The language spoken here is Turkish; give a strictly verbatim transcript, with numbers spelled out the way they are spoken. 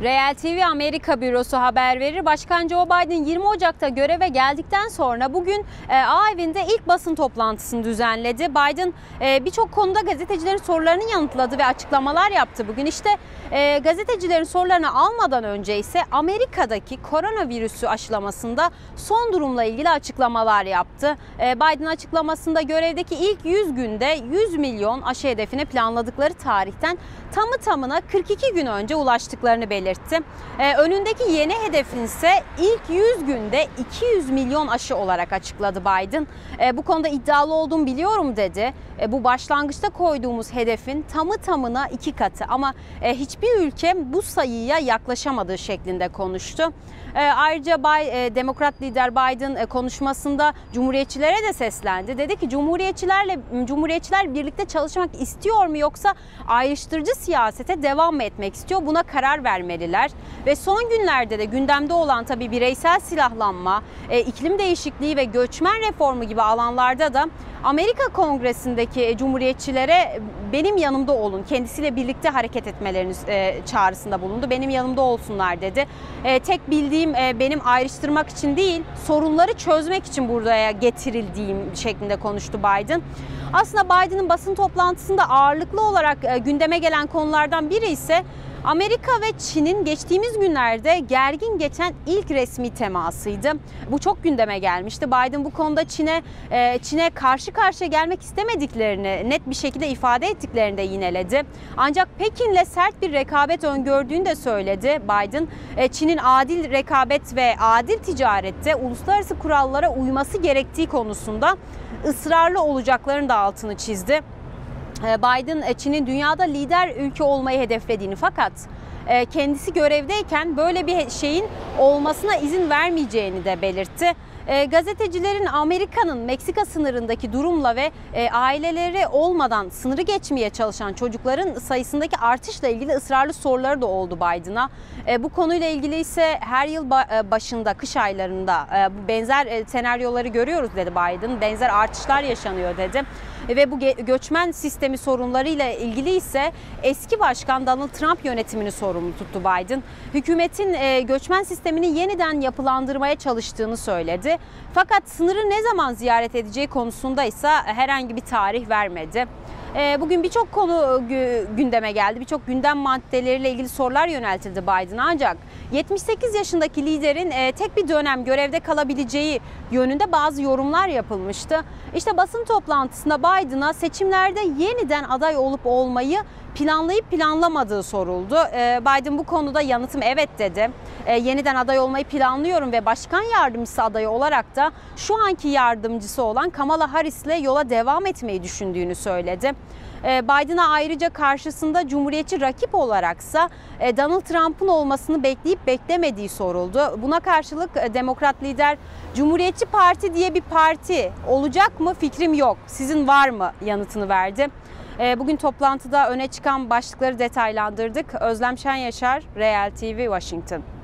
Real T V Amerika Bürosu haber verir. Başkan Joe Biden yirmi Ocak'ta göreve geldikten sonra bugün e, Ağ Evi'nde ilk basın toplantısını düzenledi. Biden e, birçok konuda gazetecilerin sorularını yanıtladı ve açıklamalar yaptı bugün. İşte e, gazetecilerin sorularını almadan önce ise Amerika'daki koronavirüsü aşılamasında son durumla ilgili açıklamalar yaptı. E, Biden açıklamasında görevdeki ilk yüz günde yüz milyon aşı hedefine planladıkları tarihten tamı tamına kırk iki gün önce ulaştıklarını belirtti. Ee, önündeki yeni hedefin ise ilk yüz günde iki yüz milyon aşı olarak açıkladı Biden. Ee, bu konuda iddialı olduğumu biliyorum dedi. Ee, bu başlangıçta koyduğumuz hedefin tamı tamına iki katı ama e, hiçbir ülke bu sayıya yaklaşamadığı şeklinde konuştu. Ee, ayrıca Bay, e, Demokrat lider Biden e, konuşmasında Cumhuriyetçilere de seslendi. Dedi ki Cumhuriyetçilerle Cumhuriyetçiler birlikte çalışmak istiyor mu yoksa ayrıştırıcı siyasete devam mı etmek istiyor? Buna karar vermeli. Ve son günlerde de gündemde olan tabii bireysel silahlanma, iklim değişikliği ve göçmen reformu gibi alanlarda da Amerika Kongresi'ndeki Cumhuriyetçilere benim yanımda olun, kendisiyle birlikte hareket etmeleriniz çağrısında bulundu. Benim yanımda olsunlar dedi. Tek bildiğim benim ayrıştırmak için değil, sorunları çözmek için buraya getirildiğim şeklinde konuştu Biden. Aslında Biden'ın basın toplantısında ağırlıklı olarak gündeme gelen konulardan biri ise Amerika ve Çin'in geçtiğimiz günlerde gergin geçen ilk resmi temasıydı. Bu çok gündeme gelmişti. Biden bu konuda Çin'e Çin'e karşı karşıya gelmek istemediklerini net bir şekilde ifade ettiklerini de yineledi. Ancak Pekin'le sert bir rekabet öngördüğünü de söyledi Biden. Çin'in adil rekabet ve adil ticarette uluslararası kurallara uyması gerektiği konusunda ısrarlı olacaklarını da altını çizdi. Biden Çin'in dünyada lider ülke olmayı hedeflediğini fakat kendisi görevdeyken böyle bir şeyin olmasına izin vermeyeceğini de belirtti. Gazetecilerin Amerika'nın Meksika sınırındaki durumla ve aileleri olmadan sınırı geçmeye çalışan çocukların sayısındaki artışla ilgili ısrarlı soruları da oldu Biden'a. Bu konuyla ilgili ise her yıl başında, kış aylarında benzer senaryoları görüyoruz dedi Biden. Benzer artışlar yaşanıyor dedi. Ve bu göçmen sistemi sorunlarıyla ilgili ise eski başkan Donald Trump yönetimini sorumlu tuttu Biden. Hükümetin göçmen sistemini yeniden yapılandırmaya çalıştığını söyledi. Fakat sınırı ne zaman ziyaret edeceği konusunda ise herhangi bir tarih vermedi. Bugün birçok konu gündeme geldi. Birçok gündem maddeleriyle ilgili sorular yöneltildi Biden'a ancak yetmiş sekiz yaşındaki liderin tek bir dönem görevde kalabileceği yönünde bazı yorumlar yapılmıştı. İşte basın toplantısında Biden'a seçimlerde yeniden aday olup olmayı planlayıp planlamadığı soruldu. Biden bu konuda yanıtım evet dedi. Yeniden aday olmayı planlıyorum ve başkan yardımcısı adayı olarak da şu anki yardımcısı olan Kamala Harris'le yola devam etmeyi düşündüğünü söyledi. Biden'a ayrıca karşısında Cumhuriyetçi rakip olaraksa Donald Trump'ın olmasını bekleyip beklemediği soruldu. Buna karşılık Demokrat lider Cumhuriyetçi Parti diye bir parti olacak mı fikrim yok, sizin var mı yanıtını verdi. Bugün toplantıda öne çıkan başlıkları detaylandırdık. Özlem Şen Yaşar, Real T V, Washington.